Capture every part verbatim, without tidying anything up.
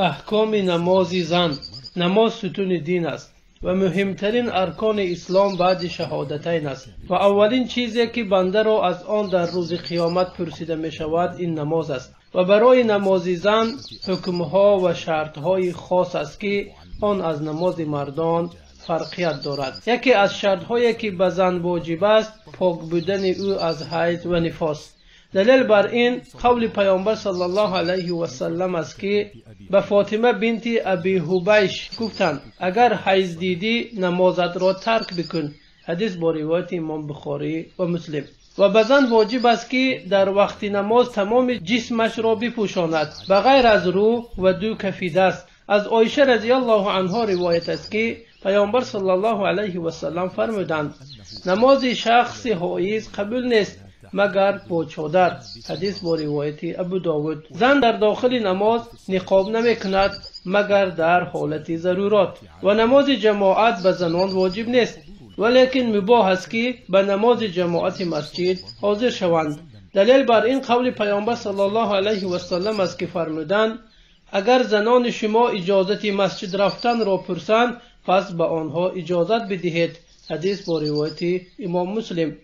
احکام نماز زن. نماز ستون دین است و مهمترین ارکان اسلام بعد شهادتین است و اولین چیزی که بنده را از آن در روز قیامت پرسیده می شود این نماز است و برای نماز زن حکمها و شرطهای خاص است که آن از نماز مردان فرقیت دارد. یکی از شرطهایی که به زن واجب است پاک بودن او از حیض و نفاس. دلیل بر این قول پیامبر صلی الله علیه و سلم است که به فاطمه بنت ابی حبیش گفتند اگر حیض دیدی نمازت را ترک بکن. حدیث با روایت امام بخاری و مسلم. و به زن واجب است که در وقت نماز تمام جسمش را بپوشاند بغیر از رو و دو کف دست. از عایشه رضی الله عنها روایت است که پیامبر صلی الله علیه و سلم فرمودند نماز شخص حائض قبول نیست مگر پوچودر. حدیث با روایت ابو داود. زن در داخل نماز نقاب نمی کند مگر در حالت ضرورات و نماز جماعت به زنان واجب نیست ولیکن مباح است که به نماز جماعت مسجد حاضر شوند. دلیل بر این قول پیامبر صلی الله علیه و سلم است که فرمودند اگر زنان شما اجازت مسجد رفتن را پرسند پس به آنها اجازت بدهید. حدیث با روایت امام مسلم.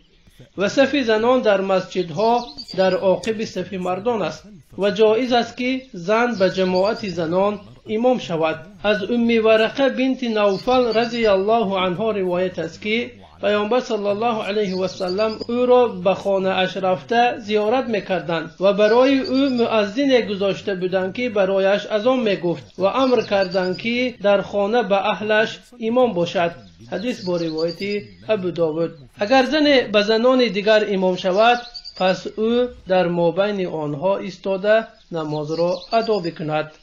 و صف زنان در مسجدها در عاقب صف مردان است و جایز است که زن به جماعت زنان امام شود. از ام ورقه بنت نوفل رضی الله عنها روایت است که پیامبر صلی الله علیه و سلم او را به خانه اش رفته زیارت میکردند و برای او مؤذن گذاشته بودند که برایش اذان میگفت و امر کردند که در خانه به اهلش امام باشد. حدیث با روایت ابو داود. اگر زن به زنان دیگر امام شود پس او در مابین آنها ایستاده نماز را ادا بکند.